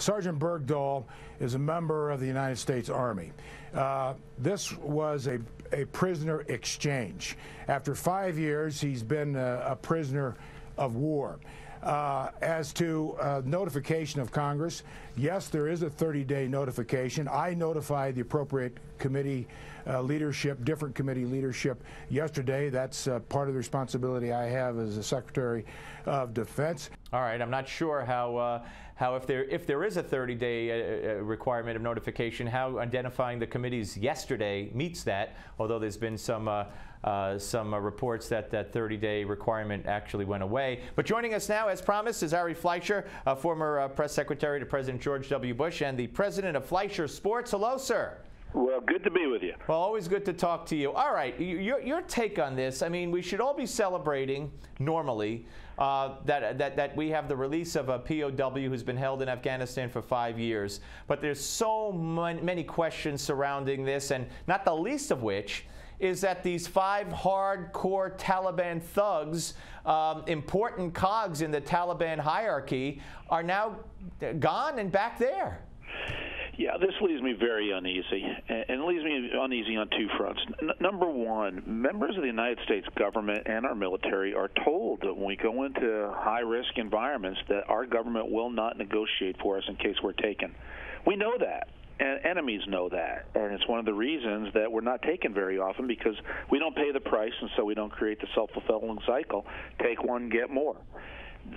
Sergeant Bergdahl is a member of the United States Army. This was a prisoner exchange. After 5 years, he's been a prisoner of war. As to notification of Congress, yes, there is a 30-day notification. I notified the appropriate committee leadership, different committee leadership yesterday. That's part of the responsibility I have as the Secretary of Defense. All right, I'm not sure how if there is a 30-day requirement of notification, how identifying the committees yesterday meets that. Although there's been some reports that that 30-day requirement actually went away. But joining us now, as promised, is Ari Fleischer, a former press secretary to President George W. Bush and the president of Fleischer Sports. Hello, sir. Well, good to be with you. Well, always good to talk to you. All right, your take on this. I mean, we should all be celebrating normally that we have the release of a POW who's been held in Afghanistan for 5 years. But there's so many questions surrounding this, and not the least of which is that these 5 hardcore Taliban thugs, important cogs in the Taliban hierarchy, are now gone and back there. Yeah, this leaves me very uneasy, and it leaves me uneasy on two fronts. Number one, members of the United States government and our military are told that when we go into high-risk environments that our government will not negotiate for us in case we're taken. We know that, and enemies know that, and it's one of the reasons that we're not taken very often, because we don't pay the price, and so we don't create the self-fulfilling cycle, take one, get more.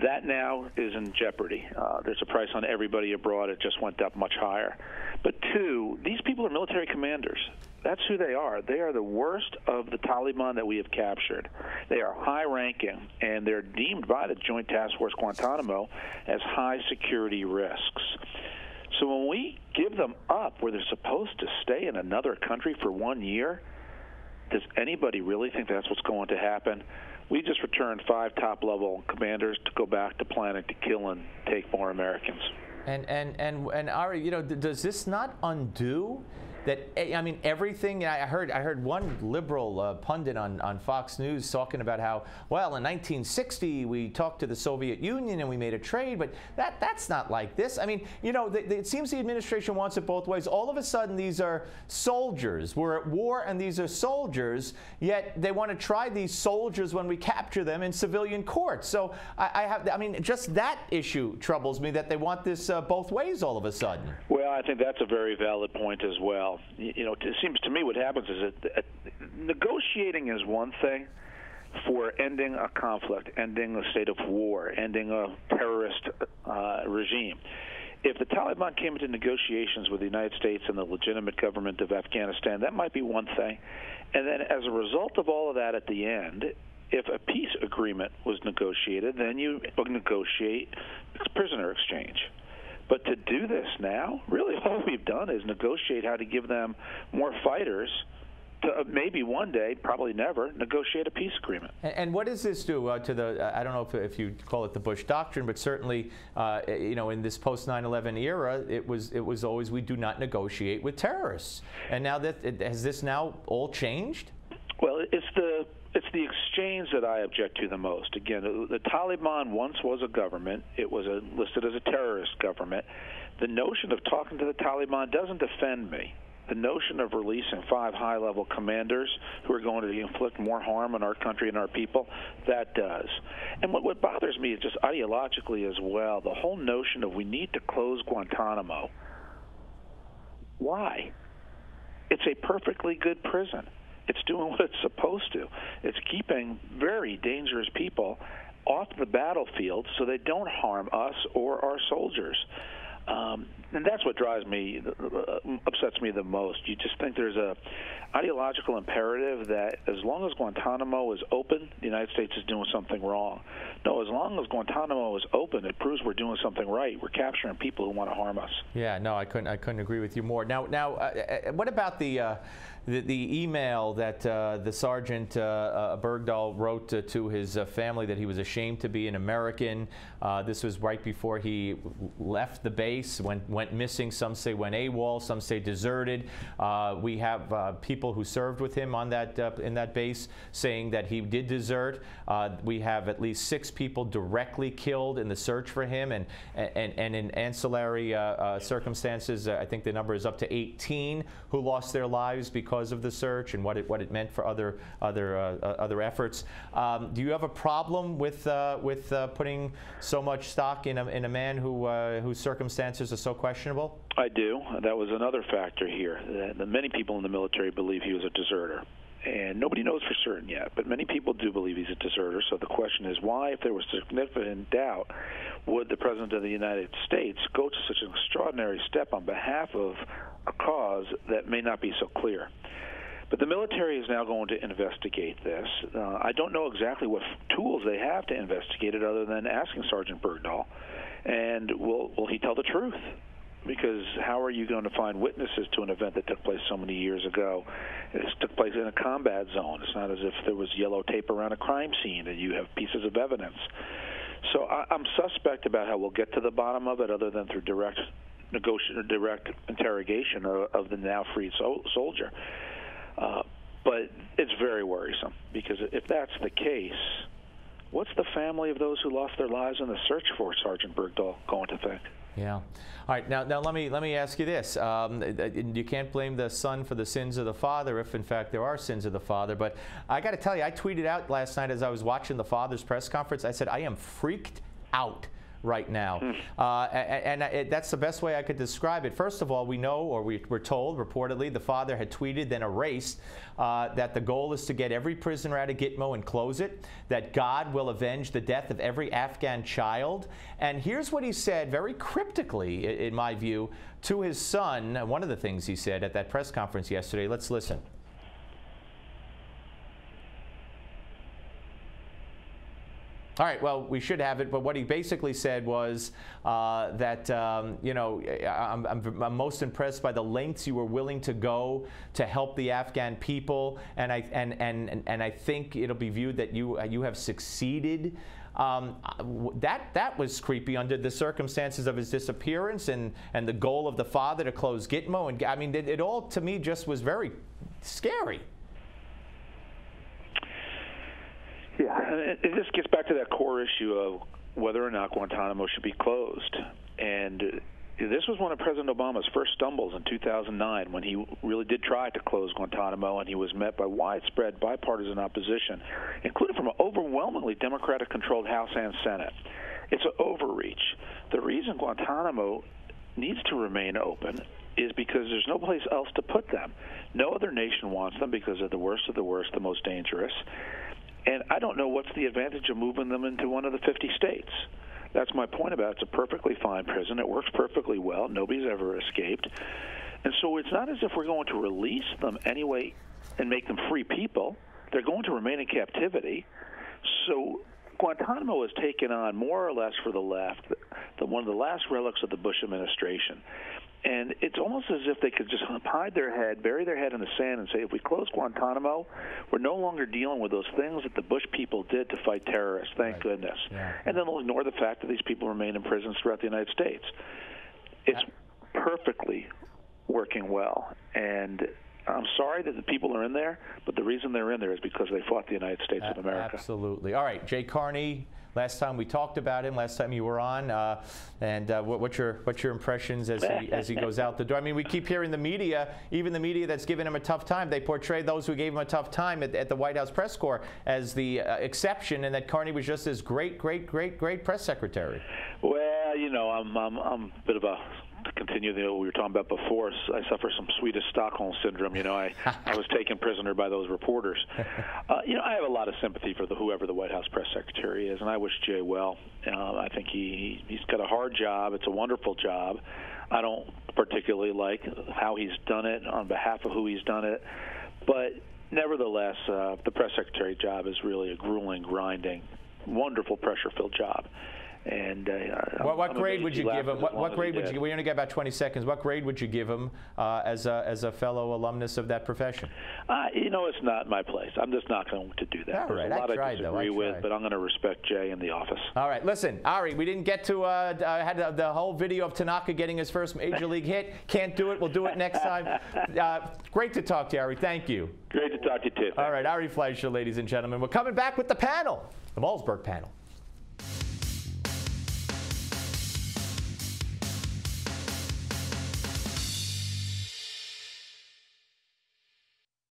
That now is in jeopardy. There's a price on everybody abroad. It just went up much higher. But two, these people are military commanders. That's who they are. They are the worst of the Taliban that we have captured. They are high-ranking, and they're deemed by the Joint Task Force Guantanamo as high-security risks. So when we give them up where they're supposed to stay in another country for 1 year, does anybody really think that's what's going to happen? We just returned 5 top-level commanders to go back to planning to kill and take more Americans. And Ari, you know, does this not undo that? I mean, everything I heard one liberal pundit on Fox News talking about how, well, in 1960 we talked to the Soviet Union and we made a trade, but that's not like this. I mean, you know, it seems the administration wants it both ways. All of a sudden, these are soldiers. We're at war, and these are soldiers. Yet they want to try these soldiers when we capture them in civilian courts. So I mean, just that issue troubles me, that they want this both ways all of a sudden. Well, I think that's a very valid point as well. You know, it seems to me what happens is that negotiating is one thing for ending a conflict, ending a state of war, ending a terrorist regime. If the Taliban came into negotiations with the United States and the legitimate government of Afghanistan, that might be one thing. And then as a result of all of that at the end, if a peace agreement was negotiated, then you negotiate prisoner exchange. But to do this now, really all we've done is negotiate how to give them more fighters to maybe one day, probably never, negotiate a peace agreement. And what does this do to the, I don't know if you call it the Bush doctrine, but certainly, you know, in this post-9/11 era, it was always, we do not negotiate with terrorists. And now has this now all changed? Well, it's the exchange that I object to the most. Again, the Taliban once was a government. It was listed as a terrorist government. The notion of talking to the Taliban doesn't offend me. The notion of releasing 5 high-level commanders who are going to inflict more harm on our country and our people, that does. And what bothers me is just ideologically as well, the whole notion of we need to close Guantanamo. Why? It's a perfectly good prison. It's doing what it's supposed to. It's keeping very dangerous people off the battlefield so they don't harm us or our soldiers. And that's what drives me, upsets me the most. You just think there's an ideological imperative that as long as Guantanamo is open, the United States is doing something wrong. No, as long as Guantanamo is open, it proves we're doing something right. We're capturing people who want to harm us. Yeah, no, I couldn't agree with you more. Now, what about the email that the Sergeant Bergdahl wrote to his family that he was ashamed to be an American? This was right before he left the base. base, went missing. Some say went AWOL, some say deserted. We have people who served with him on that in that base saying that he did desert. We have at least 6 people directly killed in the search for him, and in ancillary circumstances, I think the number is up to 18 who lost their lives because of the search and what it meant for other efforts. Do you have a problem with putting so much stock in a man who whose circumstances are so questionable? I do. That was another factor here. Many people in the military believe he was a deserter. And nobody knows for certain yet, but many people do believe he's a deserter. So the question is why, if there was significant doubt, would the President of the United States go to such an extraordinary step on behalf of a cause that may not be so clear? But the military is now going to investigate this. I don't know exactly what tools they have to investigate it other than asking Sergeant Bergdahl, and will he tell the truth? Because how are you going to find witnesses to an event that took place so many years ago? It took place in a combat zone. It's not as if there was yellow tape around a crime scene and you have pieces of evidence. So I'm suspect about how we'll get to the bottom of it other than through direct interrogation of the now freed soldier. But it's very worrisome, because if that's the case, what's the family of those who lost their lives in the search for Sergeant Bergdahl going to think? Yeah. All right. Now let me ask you this. You can't blame the son for the sins of the father, if in fact there are sins of the father. But I got to tell you, I tweeted out last night as I was watching the father's press conference. I said, I am freaked out right now. And that's the best way I could describe it. First of all, we know, or we were told reportedly, the father had tweeted, then erased, that the goal is to get every prisoner out of Gitmo and close it, that God will avenge the death of every Afghan child. And here's what he said very cryptically, in my view, to his son. One of the things he said at that press conference yesterday. Let's listen. All right, well, we should have it, but what he basically said was that, you know, I'm most impressed by the lengths you were willing to go to help the Afghan people, and I think it'll be viewed that you have succeeded. That was creepy under the circumstances of his disappearance and the goal of the father to close Gitmo. And I mean, it all to me just was very scary. Yeah, it just gets back to that core issue of whether or not Guantanamo should be closed. And this was one of President Obama's first stumbles in 2009, when he really did try to close Guantanamo, and he was met by widespread bipartisan opposition, including from an overwhelmingly Democratic-controlled House and Senate. It's an overreach. The reason Guantanamo needs to remain open is because there's no place else to put them. No other nation wants them because they're the worst of the worst, the most dangerous. And I don't know what's the advantage of moving them into one of the 50 states. That's my point about it's a perfectly fine prison. It works perfectly well. Nobody's ever escaped. And so it's not as if we're going to release them anyway and make them free people. They're going to remain in captivity. So Guantanamo has taken on, more or less for the left, one of the last relics of the Bush administration. And it's almost as if they could just hide their head, bury their head in the sand, and say, if we close Guantanamo, we're no longer dealing with those things that the Bush people did to fight terrorists, thank right. goodness. Yeah. And then they'll ignore the fact that these people remain in prisons throughout the United States. It's perfectly working well. And I'm sorry that the people are in there, but the reason they're in there is because they fought the United States of America. Absolutely. All right, Jay Carney. Last time we talked about him, last time you were on, what's your impressions as he goes out the door? I mean, we keep hearing the media, even the media that's given him a tough time, they portray those who gave him a tough time at the White House press corps as the exception, and that Carney was just this great press secretary. Well, you know, I'm a bit of a, to continue what we were talking about before, I suffer some Swedish Stockholm syndrome. You know, I was taken prisoner by those reporters. You know, I have a lot of sympathy for whoever the White House press secretary is, and I wish Jay well. I think he's got a hard job. It's a wonderful job. I don't particularly like how he's done it on behalf of who he's done it, but nevertheless, the press secretary job is really a grueling, grinding, wonderful pressure-filled job. And what grade would you give him? What grade would you? We only got about 20 seconds. What grade would you give him as a fellow alumnus of that profession? You know, it's not my place. I'm just not going to do that. All right. There's a lot I disagree with, but I'm going to respect Jay in the office. All right. Listen, Ari, we didn't get to had the whole video of Tanaka getting his first major league hit. Can't do it. We'll do it next time. Great to talk to you, Ari. Thank you. Great to talk to you too. All right, Ari Fleischer, ladies and gentlemen. We're coming back with the panel, the Malzberg panel.